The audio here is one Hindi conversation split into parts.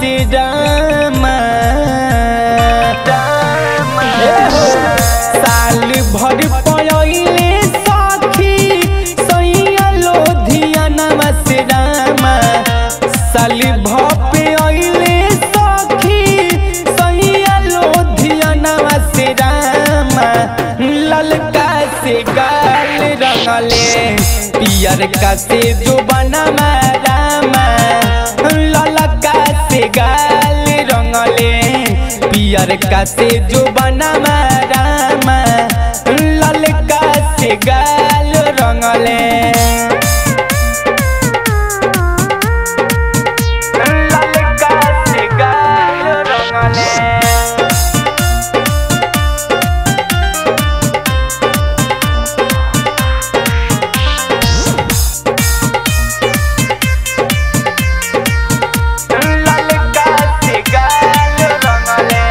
से रामा साल भर पलैले सखी सैया लोधिया नामा से रामा साल भर पलैले सखी सैया लोधिया नामा से रामा ललका से गाल रंगले पियर का से जुबाना रामा ललका से गाल रंगले पियर का से जुबाना रामा ललका से गाल रंगले ललका से गाल रंगले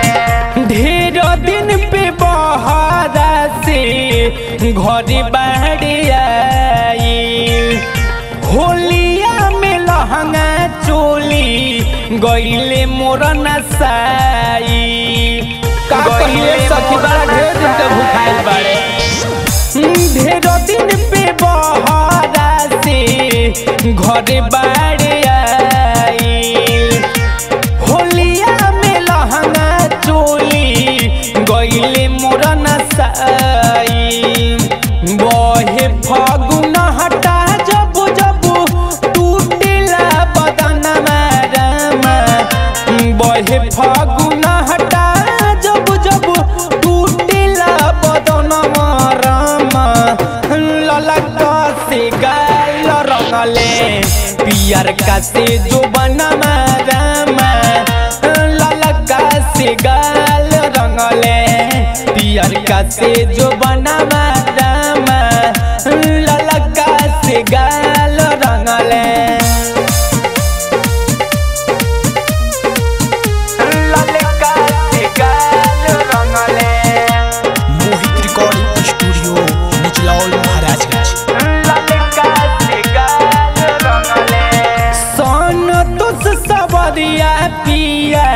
घड़ी बहरिया होलिया में लहंगा चोली गईले मोर नसाई ढेर दिन पे बहरा से घड़ी बहरिया होलिया में लहंगा चोली गईले मोर नसाई बहे फागुन हटा जब जब टूटेला बदनमा रामा बहे फागुन हटा जब जब टूटेला बदनमा रामा ललका से गाल रंगले पियर का से जुबानमा रामा ललका से गाल रंगले पियर का से जुबानमा ललका से गाल रंगले ललका से गाल रंगले मोहित रिकॉर्डिंग स्टूडियो निचलौल महाराजगंज ललका से गाल रंगले सोन तुस सबरिया पिया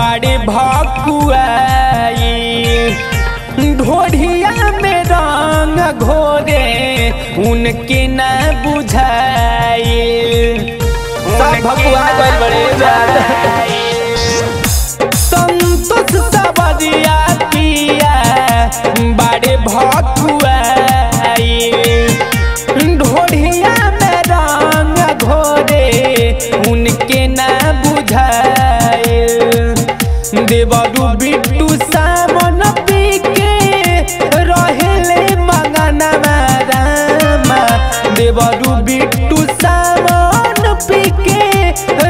बड़े भकुआ ढोढ़िया में रंग घोरे उनके ना बुझाई संतोष सबरिया पिया बड़े भकुआ ढोढ़िया में रंग घोरे उनके ना बुझाई देवरू बिट्टू सामन देवरू बिट्टू सावन पीके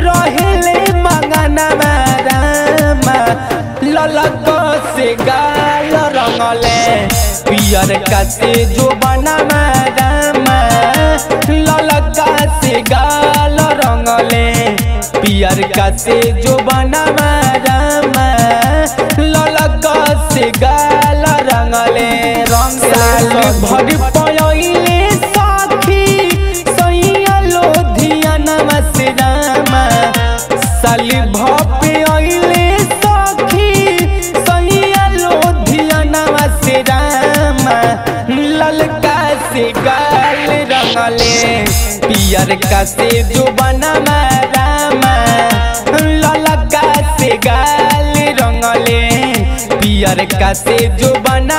रहेले मंगनमा रामा ललका से गाल रंगले पियर का से जुबानमा रामा ललका से गाल रंगले पियर का से जुबानमा रामा ललका से गाल रंगले रंग साल भर पलैले साल भपले सखी सैया लोधिया नामा से रामा ललका से गाल रंगले पियर का से जुबाना रामा ललका से गाल रंगले पियर का से जुबाना।